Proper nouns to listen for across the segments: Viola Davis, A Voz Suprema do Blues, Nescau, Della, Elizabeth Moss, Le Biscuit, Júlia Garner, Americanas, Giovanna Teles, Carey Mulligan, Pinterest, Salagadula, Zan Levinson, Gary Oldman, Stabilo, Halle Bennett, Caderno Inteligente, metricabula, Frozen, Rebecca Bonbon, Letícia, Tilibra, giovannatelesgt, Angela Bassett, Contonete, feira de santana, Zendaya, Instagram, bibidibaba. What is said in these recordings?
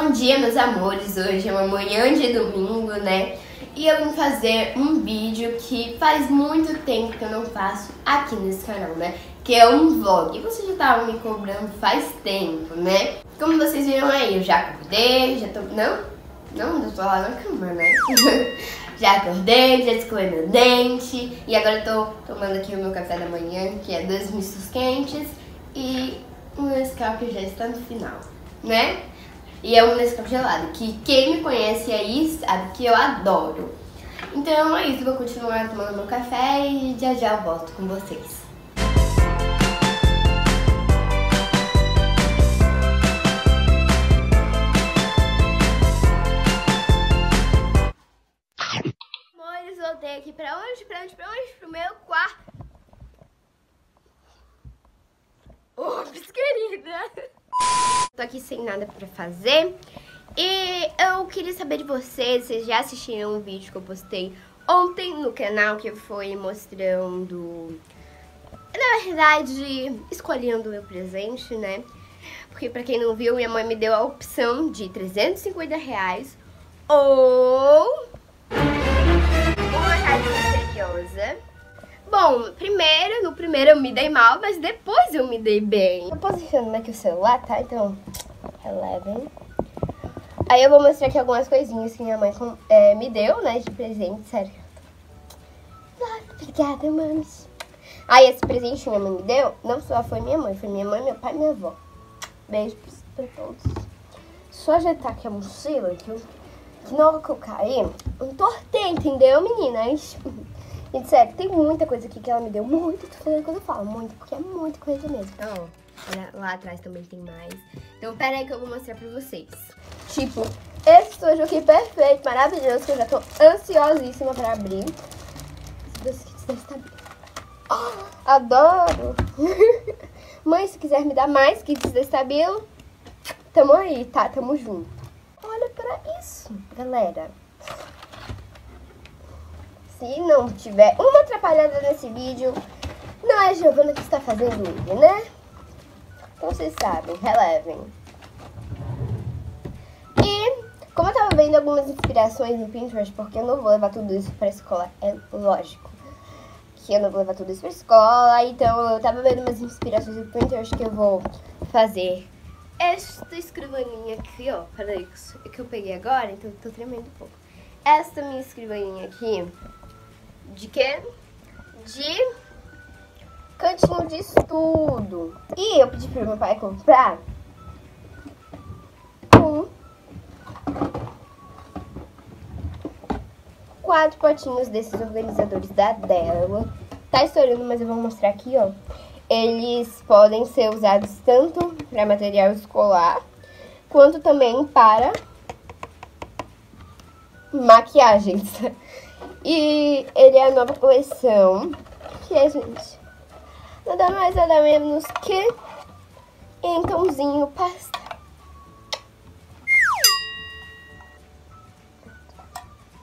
Bom dia, meus amores! Hoje é uma manhã de domingo, né? E eu vim fazer um vídeo que faz muito tempo que eu não faço aqui nesse canal, né? Que é um vlog. E vocês já estavam me cobrando faz tempo, né? Como vocês viram aí, eu já acordei, já tô... Não, eu tô lá na cama, né? Já acordei, já escovei meu dente. E agora eu tô tomando aqui o meu café da manhã, que é 2 mistos quentes. E o meu Nescau já está no final, né? E é um Nescau gelado, que quem me conhece aí sabe que eu adoro. Então é isso, vou continuar tomando meu café e já já eu volto com vocês. Amores, voltei aqui pra onde? Pro meu quarto. Ops, querida! Tô aqui sem nada pra fazer e eu queria saber de vocês já assistiram um vídeo que eu postei ontem no canal, que foi mostrando, na verdade, escolhendo o meu presente, né? Porque pra quem não viu, minha mãe me deu a opção de R$350 ou uma rádio misteriosa. Bom, no primeiro eu me dei mal, mas depois eu me dei bem. Tô posicionando aqui o celular, tá? Então, relevem. Aí eu vou mostrar aqui algumas coisinhas que minha mãe me deu, né? De presente, sério. Obrigada, mames. Aí esse presente que minha mãe me deu, não só foi minha mãe, meu pai e minha avó. Beijo pra todos. Só ajeitar aqui a mochila, que na hora que eu caí, entortei, entendeu, meninas? Gente, sério, tem muita coisa aqui que ela me deu, muito, tô falando quando eu falo, muito, porque é muita coisa mesmo. Então, lá atrás também tem mais. Então, pera aí que eu vou mostrar pra vocês. Tipo, esse sujo aqui perfeito, maravilhoso, que eu já tô ansiosíssima pra abrir. Esse biscuit deve estar bem. Oh, adoro! Mãe, se quiser me dar mais kits da Stabilo, tamo aí, tá? Tamo junto. Olha pra isso, galera. Se não tiver uma atrapalhada nesse vídeo, não é a Giovanna que está fazendo ele, né? Então vocês sabem, relevem. E como eu tava vendo algumas inspirações no Pinterest, porque eu não vou levar tudo isso pra escola, é lógico que eu não vou levar tudo isso pra escola, então eu tava vendo umas inspirações no Pinterest que eu vou fazer esta escrivaninha aqui, ó, para isso que eu peguei agora, então eu tô tremendo um pouco. Esta minha escrivaninha aqui, de quê? De cantinho de estudo. E eu pedi pro meu pai comprar um quatro potinhos desses organizadores da Della. Tá estourando, mas eu vou mostrar aqui, ó. Eles podem ser usados tanto para material escolar, quanto também para maquiagens. E ele é a nova coleção, que é, gente, nada mais nada menos que em tomzinho pastel.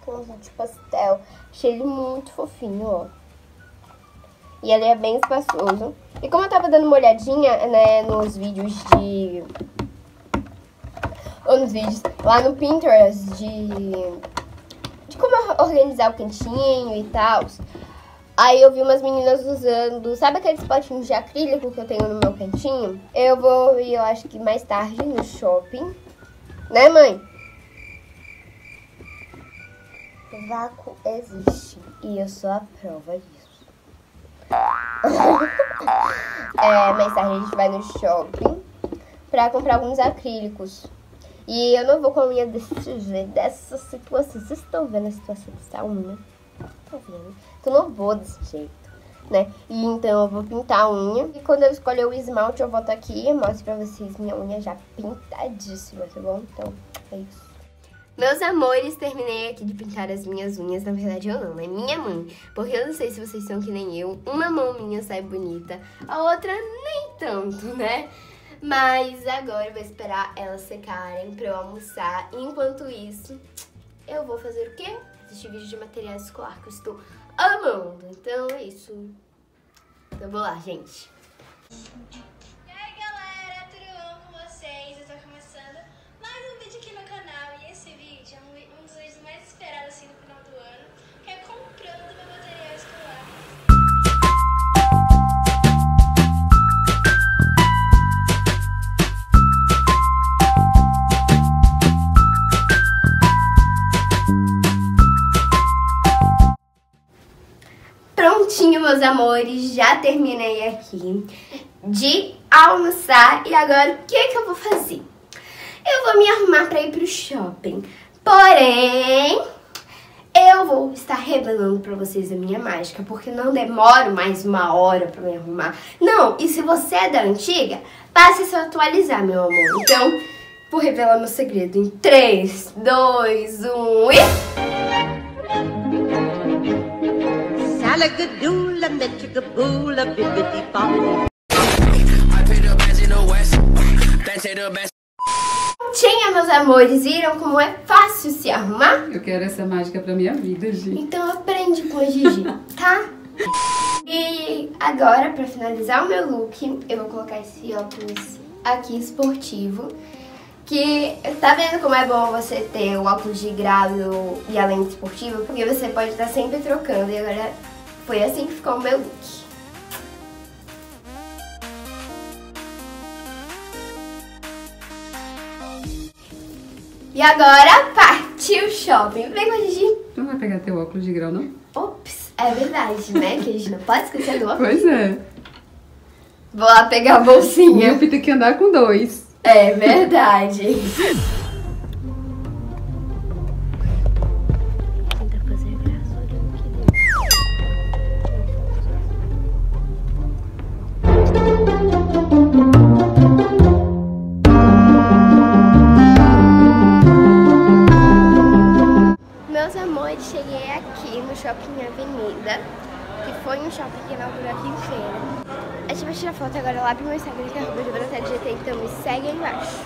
Tomzinho de pastel. Achei ele muito fofinho, ó. E ele é bem espaçoso. E como eu tava dando uma olhadinha, né, nos vídeos lá no Pinterest de como organizar o cantinho e tal. Aí eu vi umas meninas usando, sabe aqueles potinhos de acrílico que eu tenho no meu cantinho? Eu vou ir, eu acho que mais tarde, no shopping. Né, mãe? O vácuo existe e eu sou a prova disso. É, mais tarde a gente vai no shopping pra comprar alguns acrílicos. E eu não vou com a minha dessa situação. Vocês estão vendo a situação dessa unha? Estão vendo? Então não vou desse jeito, né? E então eu vou pintar a unha. E quando eu escolher o esmalte, eu volto aqui e mostro pra vocês minha unha já pintadíssima, tá bom? Então é isso. Meus amores, terminei aqui de pintar as minhas unhas. Na verdade eu não, é minha mãe. Porque eu não sei se vocês são que nem eu. Uma mão minha sai bonita, a outra nem tanto, né? Mas agora eu vou esperar elas secarem pra eu almoçar. Enquanto isso, eu vou fazer o quê? Assistir vídeo de material escolar que eu estou amando. Então é isso. Então vou lá, gente. E aí, galera, tudo bom com vocês? Eu tô começando mais um vídeo aqui meus amores, já terminei aqui de almoçar e agora o que que eu vou fazer? Eu vou me arrumar pra ir pro shopping, porém eu vou estar revelando pra vocês a minha mágica, porque não demoro mais uma hora pra me arrumar. Não, e se você é da antiga, passe a se atualizar, meu amor. Então, vou revelar meu segredo em 3, 2, 1 e... Salagadula, metricabula, bibidibaba. Tinha, meus amores, viram como é fácil se arrumar? Eu quero essa mágica pra minha vida, Gi. Então aprende com a Gigi, tá? E agora, pra finalizar o meu look, eu vou colocar esse óculos aqui, esportivo. Que tá vendo como é bom você ter o óculos de grau e a lente esportiva? Porque você pode estar sempre trocando. E agora foi assim que ficou o meu look. E agora partiu o shopping. Vem com a Gigi. Tu não vai pegar teu óculos de grau, não? Ops, é verdade, né? Que a gente não pode esquecer do óculos. Pois é. Vou lá pegar a bolsinha. Eu tenho que andar com 2. É verdade. Cheguei aqui no Shopping Avenida, que foi um shopping que inaugurou aqui em feira. A gente vai tirar foto agora lá pro meu Instagram, que é @giovannatelesgt, então me segue aí embaixo.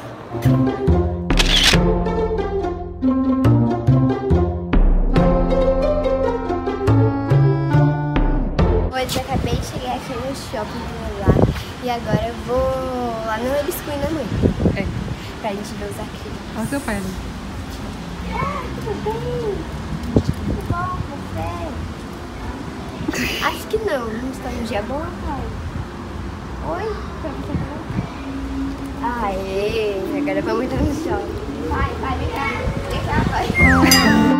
Hoje eu acabei de chegar aqui no shopping lá e agora eu vou lá no Le Biscuit na noite. É. Pra gente ver os arquivos. Olha o seu pai ali. Ah, tudo bem? Acho que não, não está no dia bom, pai. Oi? Aê, agora vamos entrar no shopping. Vai, vai, vem cá, vai.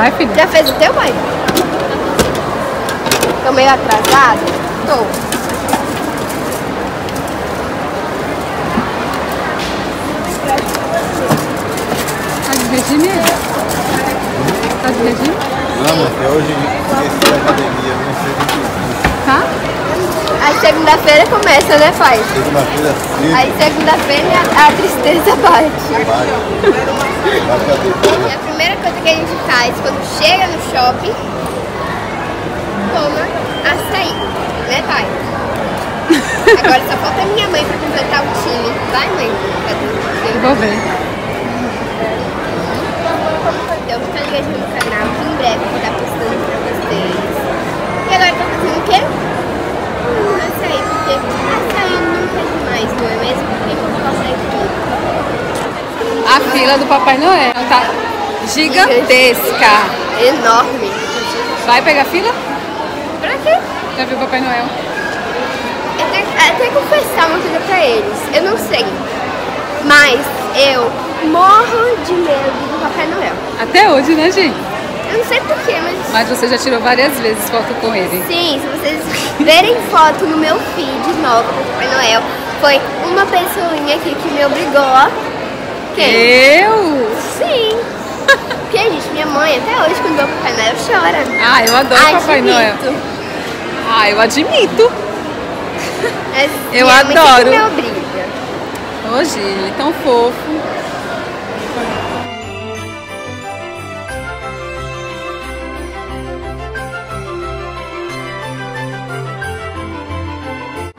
Ai, filho. Já fez o teu, mãe? Tô meio atrasada? Tô. Tá de regime? Tá de regime? Não, até hoje comecei a academia, não sei o que. Tá? Aí segunda-feira começa, né, pai? Segunda-feira sim. Aí segunda-feira a tristeza bate. Bate. A primeira coisa que a gente faz quando chega no shopping, toma açaí, né, pai? Agora só falta a minha mãe pra completar o time. Vai, mãe. Eu vou ver. Então fica ligado no canal, que em breve vou estar postando pra vocês. E agora tá fazendo o quê? Açaí, porque açaí nunca é demais, não é mesmo? Porque eu posso sair tudo. A fila do Papai Noel tá... gigantesca. Enorme. Vai pegar fila? Pra quê? Já viu o Papai Noel? Eu tenho que confessar uma coisa pra eles. Eu não sei. Mas eu morro de medo do Papai Noel. Até hoje, né, gente? Eu não sei porquê, mas... Mas você já tirou várias vezes foto com ele. Sim, se vocês verem foto no meu feed nova do Papai Noel, foi uma pessoinha aqui que me obrigou. Quem? Eu? Sim. Porque, gente, minha mãe até hoje quando vê o Papai Noel chora. Ah, eu adoro o Papai Noel. Ah, eu admito. Mas eu adoro. Me obriga. Hoje ele é tão fofo.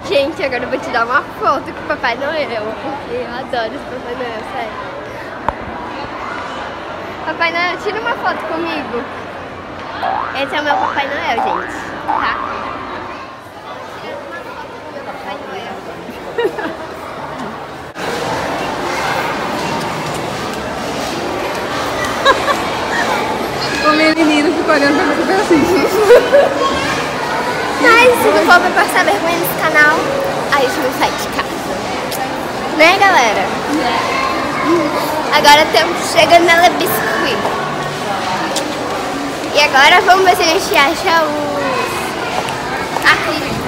Gente, agora eu vou te dar uma foto com o Papai Noel, porque eu adoro esse Papai Noel, sério. Papai Noel, tira uma foto comigo. Esse é o meu Papai Noel, gente. Tá? Tira uma foto com o meu fico olhando pra você e assim. Mas se não for pra passar vergonha nesse canal, aí a gente não sai de casa. Né, galera? É. Agora estamos chegando na Le Biscuit. E agora vamos ver se a gente acha os arco-íris.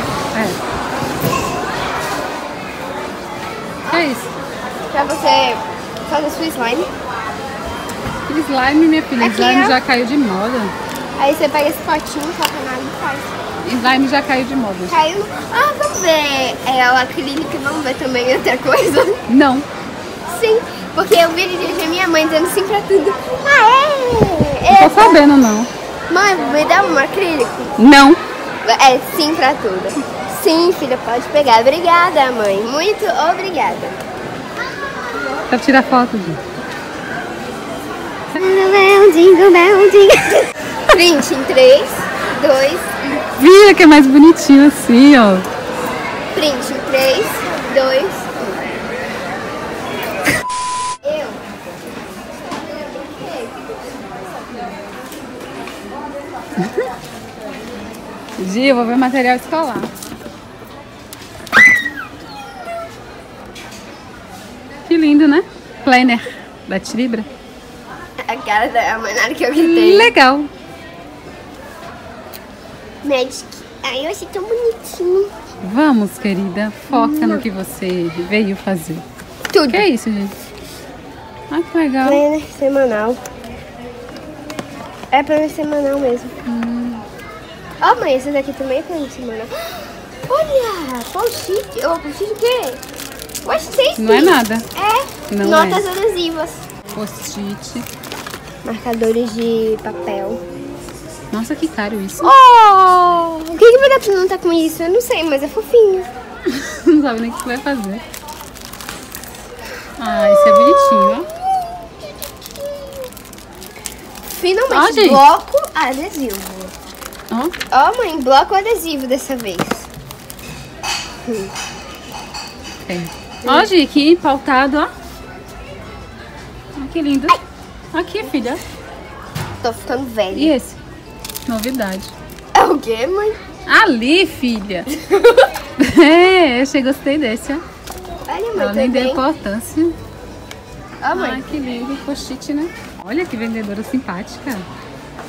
É. É isso. Pra você fazer sua slime. Slime, minha filha. Aqui, slime ó. Já caiu de moda. Aí você pega esse potinho, coloca na água e faz. Slime já caiu de moda. Caiu? Ah, vamos ver o acrílico e vamos ver também outra coisa? Não. Sim, porque eu vi de minha mãe dando sim pra tudo. Ah, é? Não tô sabendo, não. Mãe, me dá um acrílico? Não. É sim pra tudo. Sim, filha, pode pegar. Obrigada, mãe. Muito obrigada. Pra tirar foto, gente. Print em 3, 2... Vira que é mais bonitinho assim, ó. Print, 3, 2, 1. Eu. Gi, eu vou ver material escolar. Que lindo, né? Planner da Tilibra. A cara da manada que eu gritei. Legal. Magic. Ai, eu achei tão bonitinho. Vamos, querida. Foca no que você veio fazer. Tudo. Que é isso, gente? Ai, que legal. Planner semanal. É planner semanal mesmo. Ó, mãe, esse daqui também é planner semanal. Olha! Post-it. Ô, post-it o quê? Post-it. Não é nada. É. Não notas adesivas. Post-it. Marcadores de papel. Nossa, que caro isso. Oh! O que vai dar pra não estar com isso? Eu não sei, mas é fofinho. Não sabe nem o que você vai fazer. Ah, isso é bonitinho, ó. Finalmente, bloco adesivo. Ó, mãe, bloco adesivo dessa vez. Ó, Gi, aqui, pautado, ó. Olha que lindo. Ai. Aqui, filha. Tô ficando velha. E esse? Novidade. É o quê, mãe? Ali, filha. É, eu achei, gostei desse, ó. Olha, mãe, ela nem deu importância. Ó, mãe. Ah, que lindo, post-it, né? Olha que vendedora simpática.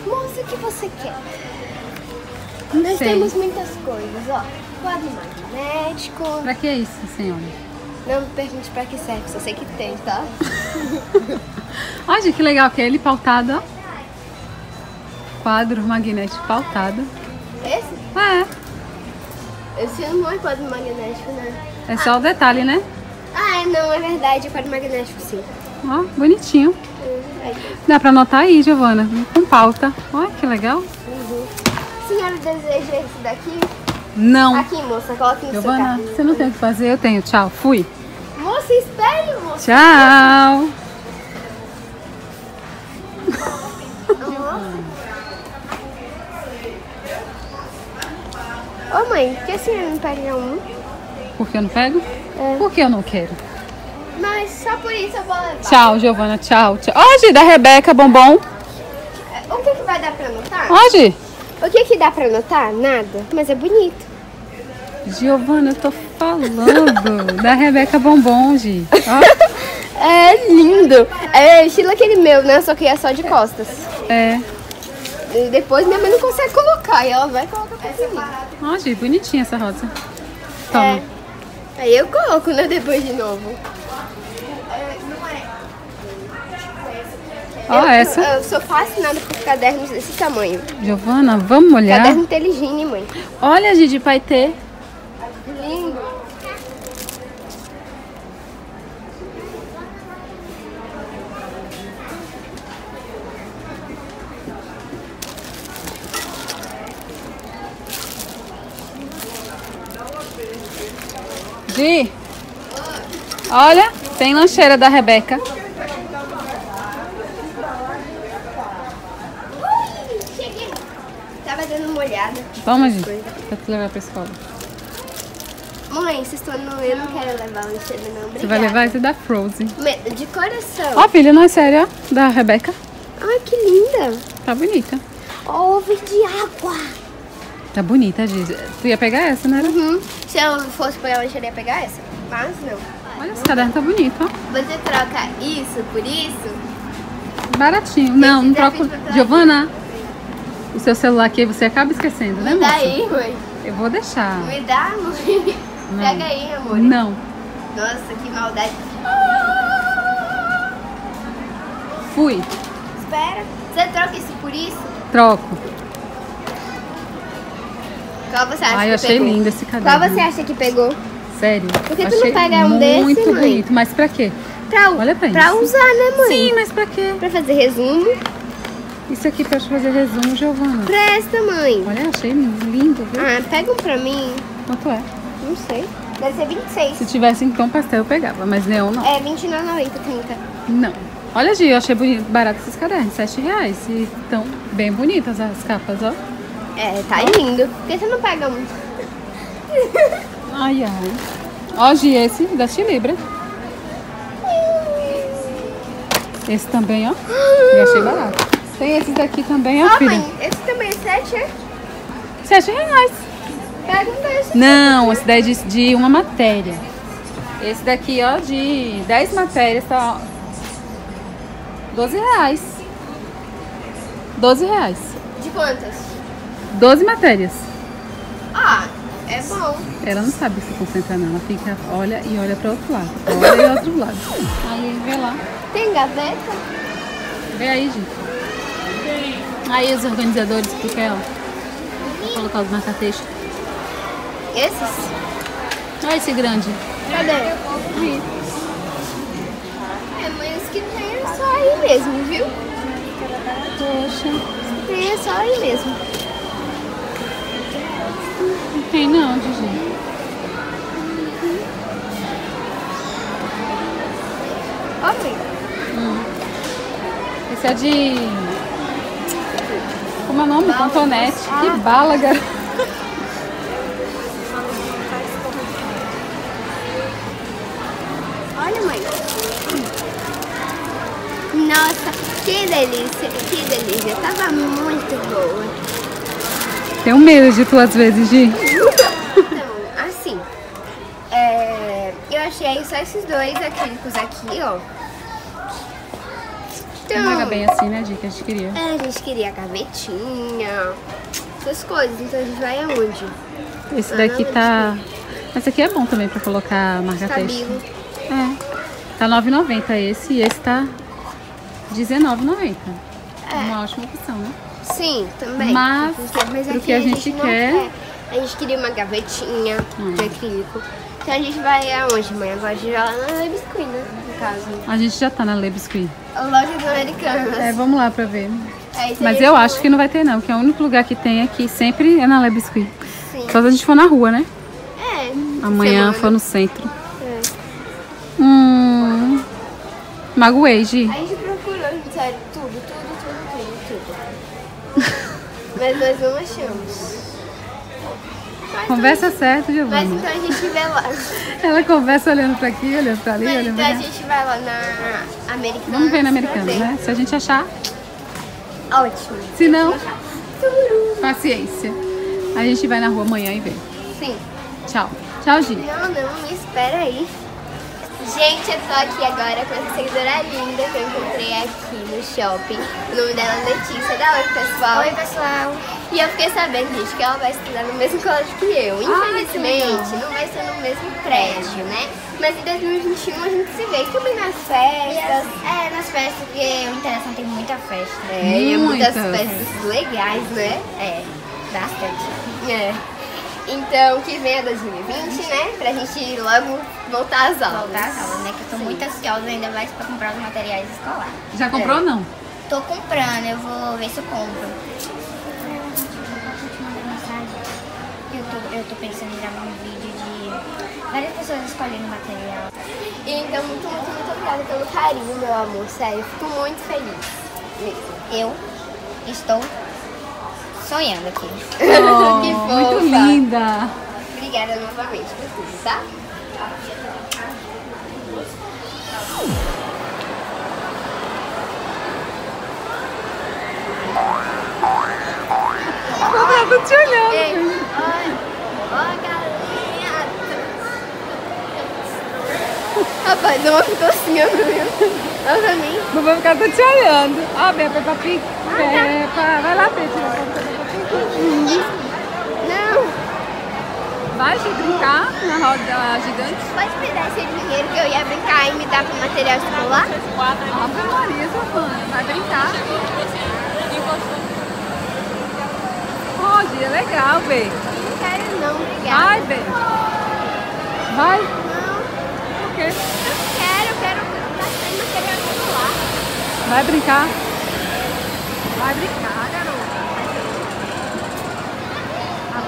Moça, o que você quer? Não Nós sei. Temos muitas coisas, ó. Quadro magnético. Pra que é isso, senhora? Não me pergunte pra que serve, só sei que tem, tá? Olha, que legal que é ele pautado, ó. Quadro magnético pautado. Esse? É. Esse não é quadro magnético, né? É só o detalhe, né? Ah, não, é verdade, é quadro magnético, sim. Ó, bonitinho. Dá pra anotar aí, Giovana, com pauta. Ó, que legal. A senhora deseja esse daqui? Não. Aqui, moça, coloca no Giovana, seu carrinho. Giovana, você não tem o que fazer, eu tenho. Tchau, fui. Moça, espere, moça. Tchau. Ô, mãe, por que a senhora não pega um? Por que eu não pego? É. Porque eu não quero. Mas só por isso eu vou levar. Tchau, Giovana, tchau. Ó, Gi, da Rebecca Bonbon. O que que vai dar pra anotar? Ó, Gi. O que que dá pra anotar? Nada, mas é bonito. Giovana, eu tô falando da Rebecca Bonbon, Gi. Ó. É lindo. É estilo aquele meu, né? Só que é só de costas. É. E depois minha mãe não consegue colocar, e ela vai colocar pra cima. Ó, Gi, bonitinha essa rosa. Toma. É. Aí eu coloco, né, depois de novo. Ó, essa. Eu sou fascinada por cadernos desse tamanho. Giovana, vamos olhar? Caderno inteligente, mãe. Olha, Gi, de paetê. Lindo. Gi, olha, tem lancheira da Rebecca. Cheguei. Tava dando uma olhada. Toma, Gi, pra te levar pra escola. Mãe, vocês estão no... Eu não quero levar lancheira, não. Obrigada. Você vai levar esse da Frozen. De coração. Ó, filha, não é sério, ó. Da Rebecca. Ai, que linda. Tá bonita. Ó, ovo de água. Tá bonita, Giz. Tu ia pegar essa, né? Uhum. Se eu fosse pegar, eu deixaria pegar essa. Mas não. Olha, esse caderno tá bonito, ó. Você troca isso por isso? Baratinho. Não, não troco. Giovanna, o seu celular aqui você acaba esquecendo, né, moça? Me dá aí, mãe. Eu vou deixar. Me dá, mãe. Não. Pega aí, amor. Não. Nossa, que maldade. Fui. Espera. Você troca isso por isso? Troco. Qual você acha que pegou? Ai, eu achei lindo esse caderno. Qual você acha que pegou? Sério? Por que tu não pega um desse, mãe? Muito bonito. Mas pra quê? Olha pra isso. Pra usar, né, mãe? Sim, mas pra quê? Pra fazer resumo. Isso aqui pra fazer resumo, Giovanna. Presta, mãe. Olha, achei lindo, viu? Ah, pega um pra mim. Quanto é? Não sei. Deve ser 26. Se tivesse, então, pastel eu pegava, mas neon não. É, 29,90, 30. Não. Olha, Gi, eu achei bonito, barato esses cadernos, R$7. E estão bem bonitas as capas, ó. É, tá lindo. Por que você não pega um? Ai, ai. Ó, Gi, esse da Tilibra. Esse também, ó. Eu achei barato. Tem esses daqui também, ó, filha. Mãe, esse também é 7, é? R$7. Pega um desse. Não, esse daí é de uma matéria. Esse daqui, ó, de 10 matérias, tá, ó. R$12. R$12. De quantas? 12 matérias. Ah, é bom. Ela não sabe se concentrar, não. Ela fica, olha e olha para outro lado. Olha e outro lado. Aí vê lá. Tem gaveta? Vê aí, gente. Tem. Aí os organizadores explicam ela. Vou colocar os marca-textos. Esses? Olha esse grande. Cadê? Aqui. Que tem é só aí mesmo, viu? Poxa, tem é só aí mesmo. Não tem não, Gigi. Ó, mãe. Esse é de... Como é o nome? Contonete. Que bala, garota. Olha, mãe. Nossa, que delícia, que delícia. Tava muito boa. Tenho medo de tu às vezes, Gi. Então, assim, eu achei só esses dois acrílicos aqui, ó. Então, paga bem assim, né, Gi, que a gente queria. É, a gente queria a gavetinha, essas coisas. Então a gente vai aonde? Esse daqui tá... Esse aqui é bom também pra colocar marca-texto. É, tá R$9,90 esse e esse tá... R$19,90. É uma ótima opção, né? Sim, também. Mas aqui que a gente quer... não quer. A gente queria uma gavetinha de acrílico. Então a gente vai aonde, mãe? Agora a gente vai lá na Le Biscuit, né? No caso. A gente já tá na Le Biscuit. A loja do Americanas. É, vamos lá pra ver. É, mas eu acho que não vai ter não, porque o único lugar que tem aqui sempre é na Le Biscuit. Sim. Só se a gente for na rua, né? É. Amanhã for no centro. É. Magoei, Gi. A gente sério, tudo. Mas nós não achamos. Mas conversa então, certo, Giovanna. Mas então a gente vê lá. Ela conversa olhando pra aqui, olhando pra ali, olhando pra lá. Então a gente vai lá na Americanas. Vamos ver na Americanas, né? Se a gente achar... Ótimo. Se não... Paciência. A gente vai na rua amanhã e vê. Sim. Tchau. Tchau, Gi. Não, não, me espera aí. Gente, eu tô aqui agora com essa seguidora linda que eu encontrei aqui no shopping. O nome dela é Letícia. Dá oi, pessoal. Oi, pessoal. E eu fiquei sabendo, gente, que ela vai estudar no mesmo colégio que eu. Infelizmente, não vai ser no mesmo prédio, né? Mas em 2021 a gente se vê também nas festas. É, nas festas, porque o Interessante tem muita festa. Né? E muitas festas legais, né? É, bastante. É. Então, que venha 2020, né? Pra gente logo voltar às aulas. Voltar às aulas, né? Que eu tô muito ansiosa ainda mais pra comprar os materiais escolares. Já comprou ou não? Tô comprando, eu vou ver se eu compro. Eu tô pensando em gravar um vídeo de várias pessoas escolhendo material. Então, muito, muito, muito obrigada pelo carinho, meu amor. Sério, eu fico muito feliz. Eu estou... sonhando aqui. Oh, que fofa. Muito linda. Obrigada novamente por tudo, tá? te olhando. Ei, ó, galinha. Rapaz, ela ficou assim, ó, pra mim. Não vou ficar te olhando. Ó, oh, Bepa, Peppa. Vai lá, Peppa. Vai brincar na roda gigante? Pode me dar esse dinheiro que eu ia brincar e me dar pro material escolar? Ah, Maria, Giovanna, vai brincar. Pode, é legal, Bê. Não quero não, obrigada. Vai, Bê. Vai? Não. Por quê? Eu quero bastante material escolar. Vai brincar? Vai brincar, garota.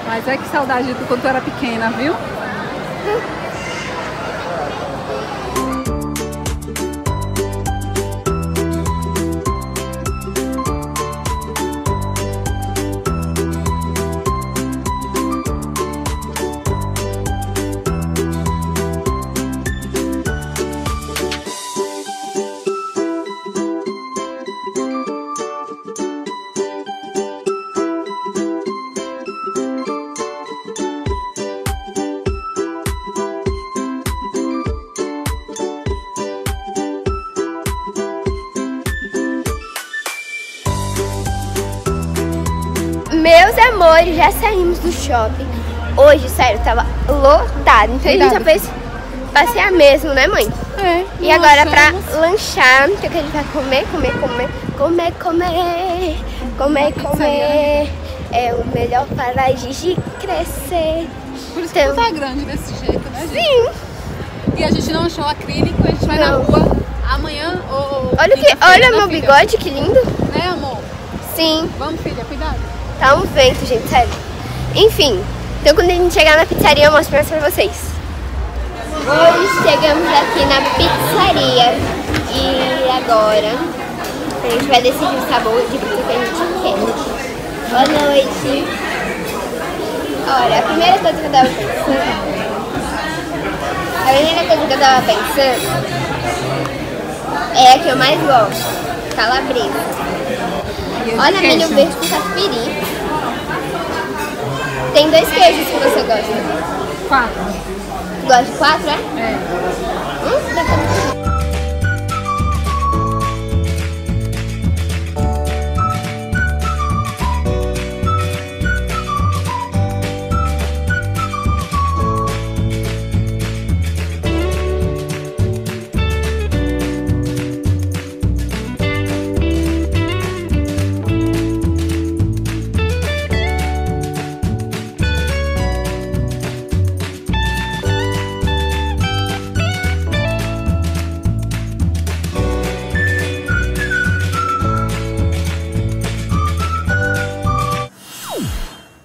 Mas é que saudade de tu quando tu era pequena, viu? Meus amores, já saímos do shopping. Hoje, sério, tava lotado. Então a gente já fez passear mesmo, né, mãe? É. E agora pra lanchar, o que a gente vai comer. É o melhor para a Gigi crescer. Por isso então, que tá grande desse jeito, né, gente? Sim. E a gente não achou acrílico, a gente vai na rua amanhã ou... Olha meu bigode, que lindo. Né, amor? Sim. Vamos, filha, cuidado. Tá um vento, gente, sério. Enfim, então quando a gente chegar na pizzaria eu mostro mais pra vocês. Hoje chegamos aqui na pizzaria e agora a gente vai decidir o sabor de pizza que a gente quer. Boa noite. Olha, a primeira coisa que eu tava pensando é a que eu mais gosto, calabresa. Olha, milho verde com catupiry. Tem 2 queijos que você gosta. 4. Gosta de 4, é? É.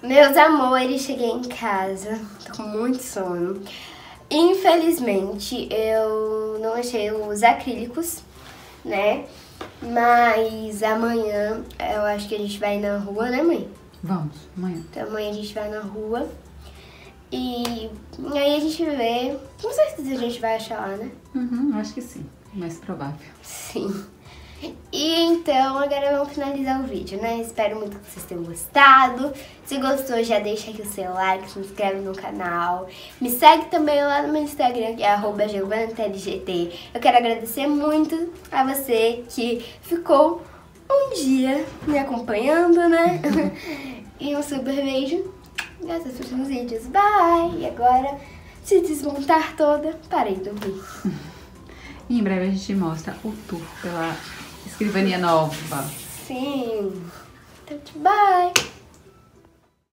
Meus amores, cheguei em casa, tô com muito sono. Infelizmente, eu não achei os acrílicos, né? Mas amanhã eu acho que a gente vai na rua, né, mãe? Vamos, amanhã. Então amanhã a gente vai na rua e aí a gente vê. Não sei se a gente vai achar lá, né? Uhum, acho que sim, mais provável. Sim. E então agora vamos finalizar o vídeo, né? Espero muito que vocês tenham gostado. Se gostou, já deixa aqui o seu like, se inscreve no canal. Me segue também lá no meu Instagram, que é @giovannatelesgt. Eu quero agradecer muito a você que ficou um dia me acompanhando, né? E um super beijo. E até os próximos vídeos. Bye! E agora, se desmontar toda, parei de dormir. E em breve a gente mostra o tour pela... escrivania nova. Sim. Bye.